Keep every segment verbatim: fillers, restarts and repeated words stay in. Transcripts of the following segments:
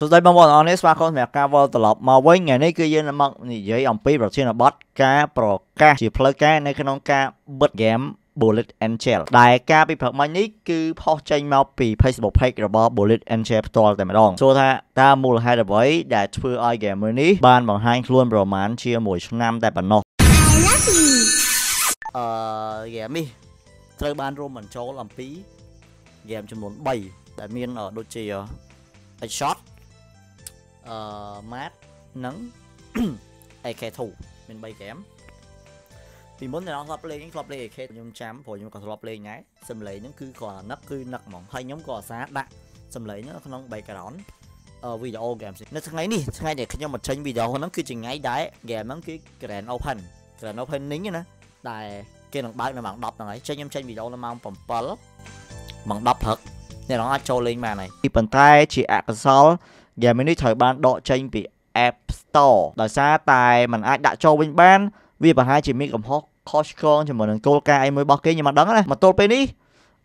Sau đây mong muốn honest và con mẹ ca vào tập mà với ngày nay cứ như là mong gì vậy ông pi bảo trên là bot ca pro ca chỉ plug ca này cái nón ca bật game Bullet Angel ដែលការពិភាក្សាមិញនេះគឺផុសចេញមកពី Facebook page របស់ Bullet Angel ផ្ទាល់តែម្ដងសួរថាតើមូលហេតុអ្វីដែលធ្វើឲ្យ gamer នេះបានបង្ហាញខ្លួនប្រមាណជាមួយឆ្នាំតែប៉ុណ្ណោះអឺ game នេះត្រូវបានរួមបញ្ចូលអំពី game ចំនួនthreeដែលមានដូចជា headshot អឺ map និង a k two មានthree game ពីមុនដល់គាត់លេងគាត់លេង a k ខ្ញុំចាំព្រោះខ្ញុំក៏ធ្លាប់លេងដែរសំឡេងហ្នឹងគឺគាត់នឹកគឺនឹកហ្មងហើយខ្ញុំក៏អាសាដាក់សំឡេងហ្នឹងក្នុង background វីដេអូ game នេះនៅថ្ងៃនេះថ្ងៃដែលខ្ញុំបញ្ចេញវីដេអូហ្នឹងគឺជាថ្ងៃដែល game ហ្នឹងគឺ grand open grand opening ណាដែលគេនឹងបើកនៅម៉ោងtenហ្នឹងហើយចេញខ្ញុំចេញវីដេអូនៅម៉ោងsevenម៉ោងtenព្រឹកអ្នកនរអាចចូលលេងបានហើយពីប៉ុន្តែជាអកុសល game នេះត្រូវបានដកចេញពី App Store ដោយសារតែมันអាចដាក់ចូលវិញបានវាប្រហែលជាមានកំហុសខុសឆ្គងជាមួយនឹងគោលការណ៍ឯមួយរបស់គេខ្ញុំមិនដឹងណាមកទល់ពេលនេះ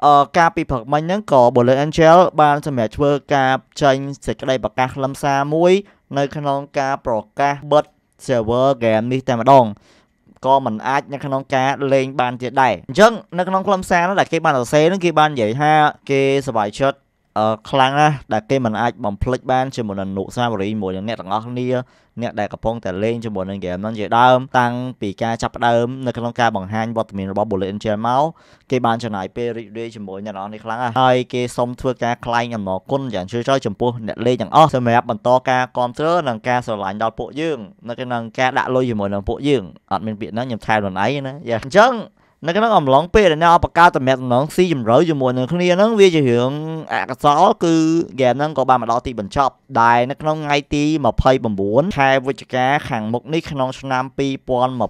អឺការពីព្រឹកមិញហ្នឹងក៏ Bullet Angel បានសម្រាប់ធ្វើការចេញសេចក្តីប្រកាសខ្លឹមសារមួយនៅក្នុងការប្រកាសបិទ server game នេះតែម្ដងក៏មិនអាចនៅក្នុងការលេងបានទៀតដែរអញ្ចឹងនៅក្នុងខ្លឹមសារនោះដែលគេបានសរសេរហ្នឹងគេបាននិយាយថាគេសប្បាយចិត្តខ្លាំងណាស់ដែលគេមិនអាចបំភ្លេចបានជាមួយនឹងអនុស្សាវរីយ៍មួយនឹងអ្នកទាំងអស់គ្នាអ្នកដែលកំពុងតែលេងជាមួយនឹងហ្គេមហ្នឹងជាដើមតាំងពីការចាប់ផ្ដើមនៅក្នុងការបង្ហាញវត្តមានរបស់ Bullet Angel មកគេបានចំណាយពេលរីករាយជាមួយអ្នកនរនេះខ្លាំងណាស់ហើយគេសូមធ្វើការថ្លែងអំណរគុណយ៉ាងជ្រាលជ្រៅចំពោះអ្នកលេងទាំងអស់សម្រាប់បន្តការគ្រប់គ្រងនិងការស្រឡាញ់ដល់ពួកយើងនៅក្នុងការដាក់លុយជាមួយនឹងពួកយើងអត់មានពាក្យហ្នឹងខ្ញុំថែខ្លួនឯងណាអញ្ចឹងនៅក្នុងអំឡុងពេលដែលអ្នកអបកាតំណែងតំណងស៊ីជំរឿជាមួយនឹងគ្នាហ្នឹងវាជារឿងអកុសលគឺ game ហ្នឹងក៏បានមកដល់ទីបញ្ចប់ដែលនៅក្នុងថ្ងៃទីtwenty-nineខែវិច្ឆិកាខាងមុខនេះក្នុងឆ្នាំtwenty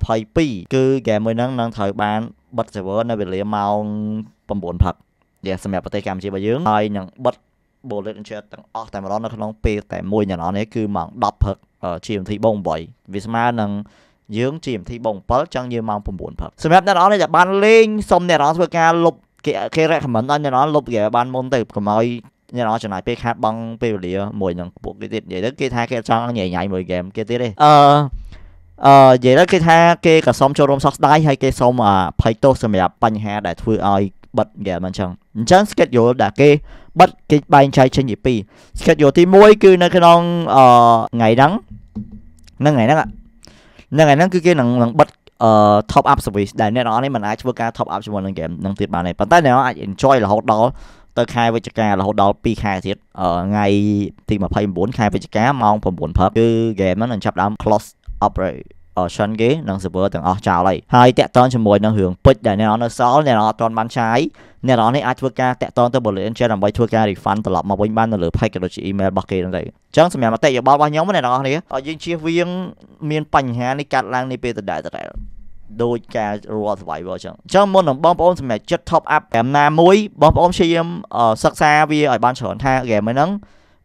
twenty-twoគឺ game មួយហ្នឹងនឹងត្រូវបានបិទ server នៅវេលាម៉ោងnineព្រឹកយ៉ាសម្រាប់ប្រទេសកម្ពុជារបស់យើងហើយនឹងបិទ Bullet Angel ទាំងអស់តែម្ដងនៅក្នុងពេលតែមួយយ៉ាងនេះគឺម៉ោងtenព្រឹក G M T បងeightវាស្មើនឹងយើង G M T បងsevenចង់យើងម៉ោងnineព្រឹកសម្រាប់អ្នកនរដែលបានលេងសុំអ្នកនរធ្វើការលុបគេគេ recommend ដល់អ្នកនរលុបគេបានមុនទៅកុំឲ្យអ្នកនរចំណាយពេលខាតបង់ពេលវេលាមួយនឹងពួកគេទៀតនិយាយទៅគេថាគេចង់ញ៉ៃញ៉ៃមួយហ្គេមគេទៀតទេអឺអឺនិយាយទៅគេថាគេក៏សុំចូលរួមសោកស្ដាយហើយគេសុំអភ័យទោសសម្រាប់បញ្ហាដែលធ្វើឲ្យបិទហ្គេមអញ្ចឹងអញ្ចឹង schedule ដែលគេបិទគេបែងចែកចេញជាtwo schedule ទីoneគឺនៅក្នុងអឺថ្ងៃហ្នឹងនឹងថ្ងៃហ្នឹងហ្នឹងហើយហ្នឹងគឺគេនឹងនឹងបិទ top up service ដែលអ្នកនរនេះមិនអាចធ្វើការ top up ជាមួយនឹង game នឹងទៀតបានទេប៉ុន្តែអ្នកនរអាច enjoy រហូតដល់ទៅខែវិច្ឆិការហូតដល់twoខែទៀតថ្ងៃទីtwenty-nineខែវិច្ឆិកាម៉ោងnineព្រឹកគឺ game ហ្នឹងនឹងចាប់ដើម close operation គេនឹង server ទាំងអស់ចោលហើយហើយតាក់ទងជាមួយនឹងរឿងពេជ្រដែលអ្នកនរនៅសល់អ្នកនរអត់ទាន់បានឆាយអ្នកនរនេះអាចធ្វើការតាក់ទងទៅ Bullet Angel ដើម្បីធ្វើការ refund ត្រឡប់មកវិញបាននៅលើ page ដូចជា email របស់គេហ្នឹងដែរអញ្ចឹងសម្រាប់មតិយោបល់របស់ខ្ញុំអ្នកនរនេះឲ្យយើងជៀសវាងមានបញ្ហានេះកាត់ឡើងនេះពេលដដែលដដែលដោយការ Royal Survivor អញ្ចឹងអញ្ចឹងមុននឹងបងប្អូនសម្រាប់ចិត្ត top up ហ្គេមណាមួយបងប្អូនព្យាយាមសិក្សាវាឲ្យបានច្រើនថាហ្គេមហ្នឹង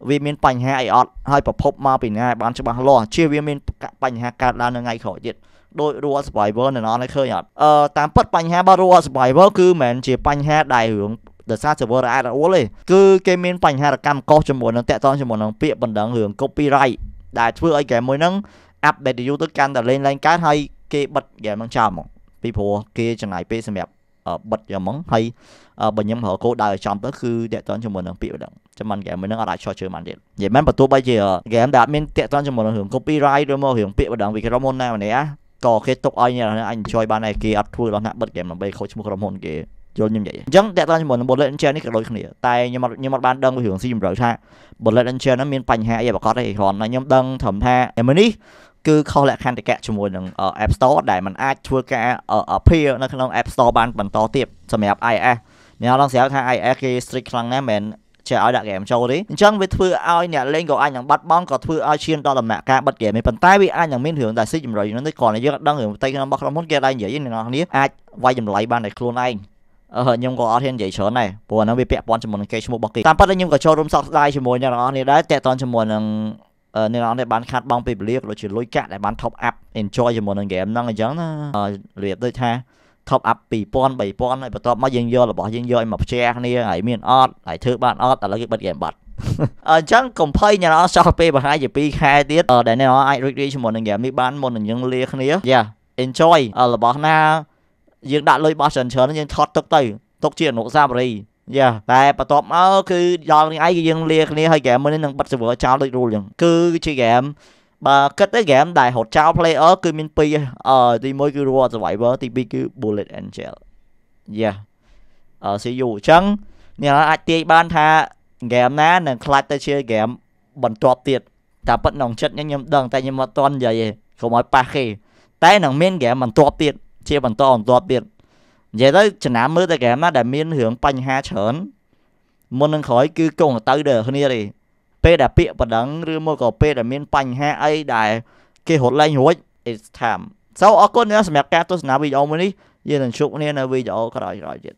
វាមានបញ្ហាអីអត់ហើយប្រភពមកពីណាបានច្បាស់លាស់ជៀសវាមានបញ្ហាកើតឡើងនៅថ្ងៃក្រោយទៀតដោយ Royal Survivor នៅនោះឃើញអត់អឺតាមពិតបញ្ហារបស់ Royal Survivor គឺមិនមែនជាបញ្ហាដែលរឿងដោយសារ server រអែករអួលទេគឺគេមានបញ្ហារកម្មកុសជាមួយនឹងតាក់ទងជាមួយនឹងពាក្យបណ្ដឹងរឿង copyright ដែលធ្វើឲ្យហ្គេមមួយហ្នឹង update យូរទៅកាន់តែលេងឡើងកើតហើយគេបិទហ្គេមហ្នឹងចោលហ្មងពីព្រោះគេចំណាយពេលសម្រាប់បិទហ្មងហើយបើខ្ញុំរកគោលដៅឲ្យចំទៅគឺតាក់ទងជាមួយនឹងពាក្យបណ្ដឹងចាំមិនហ្គេមមួយហ្នឹងអត់អាចឈរជើងបានទៀតនិយាយមែនបើទោះបីជាហ្គេមដែលអត់មានតាក់ទងជាមួយនឹងរឿង copyright ឬមករឿងពាក្យបណ្ដឹងពីក្រុមហ៊ុនណាម្នាក់ក៏គេទុកឲ្យអ្នកនរអញ enjoy បានហើយគេអត់ធ្វើដល់ណាបិទហ្គេមដើម្បីខូចឈ្មោះក្រុមហ៊ុនគេយល់ខ្ញុំនិយាយអញ្ចឹងតាក់ទងជាមួយនឹង Bullet Angel នេះក៏ដូចគ្នាតែខ្ញុំអត់ខ្ញុំអត់បានដឹងពីរឿងស៊ីជម្រៅថា Bullet Angel ហ្នឹងមានបញ្ហាអីប្រកបទេគ្រាន់តែខ្ញុំដឹងត្រឹមថាហ្គេមនេះគឺខុសលក្ខន្តិកៈជាមួយនឹង App Store ដែលมันអាចធ្វើការ appeal នៅក្នុង App Store បានបន្តទៀតសម្រាប់ iOS អ្នកឡងស្រាប់ថា iOS គេ strict ខ្លាំងណាស់មែនជាឲ្យដាក់ហ្គេមចូលទេអញ្ចឹងវាធ្វើឲ្យអ្នកលេងក៏អាចនឹងបាត់បង់ក៏ធ្វើឲ្យឈានដល់ដំណាក់កាលបិទហ្គេមនេះប៉ុន្តែវាអាចនឹងមានរឿងដែលស៊ីជម្រៅនោះទេគ្រាន់តែយើងអត់ដឹងរឿងផ្ទៃក្នុងរបស់ក្រុមហ៊ុនគេដែរនិយាយអ្នកនរគ្នាអាចវាយចម្លៃបានតែខ្លួនឯងអឺខ្ញុំក៏អត់ហ៊ាននិយាយច្រើនដែរព្រោះអានោះវាពាក់ព័ន្ធជាមួយនឹងគេឈ្មោះរបស់គេតាមពិតខ្ញុំក៏ចូលរួមសោកស្ដាយជាមួយអ្នកនរគ្នាដែរតាក់ទងជាមួយនឹងអ្នកនរនេះបានខាត់បងពេលវេលាក៏ដូចជាលុយកាក់ដែលបាន top up enjoy ជាមួយនឹងហ្គេមហ្នឹងអញ្ចឹងណារៀបដូចថាtop up two thousand three thousand ហើយបន្ទាប់មកយើងយករបស់យើងយកឲ្យមកផ្ទះគ្នាហើយមានអត់ហើយធ្វើបានអត់ឥឡូវគេបិទហ្គេមបាត់ Ờ chẳng cùng phơi nhà nó sau khi bà hai giờ pi khai tiết ờ để nó ai rich rich một lần giảm đi bán một lần những lia khné yeah enjoy ờ là bọn na những đại lôi bao sần sờ nó những thoát tốc tay tốc chuyển nổ ra rồi yeah tại bà tóm nó cứ do những ai những lia khné hay kẻ mới nên thằng bắt sự vừa trao được rồi cứ chơi game bà kết tới game đại hội trao player cứ min pi ờ thì mới cứ rùa rồi vậy vợ thì pi cứ Bullet Angel yeah ờ sử dụng chẳng nhà nó ai tây ban tha game ná nè clash tới chơi game bẩn trọt tiệt ta bắt nòng chất nhưng nhưng đằng tay nhưng mà toàn vậy không nói pa khi tay nòng miên game bẩn trọt tiệt chơi bẩn to bẩn trọt tiệt vậy tới chấn ám mới tới game ná để miên hưởng panh ha chớn muốn nâng khói cứ cùng tới đờ hơn đi đi p đã bịa bẩn đắng rư mua cổ p đã miên panh ha ấy đại kia hột lanh hối it's time sau ở con nữa xem các tôi xem video mới đi giờ lần chụp nên là video có đòi rồi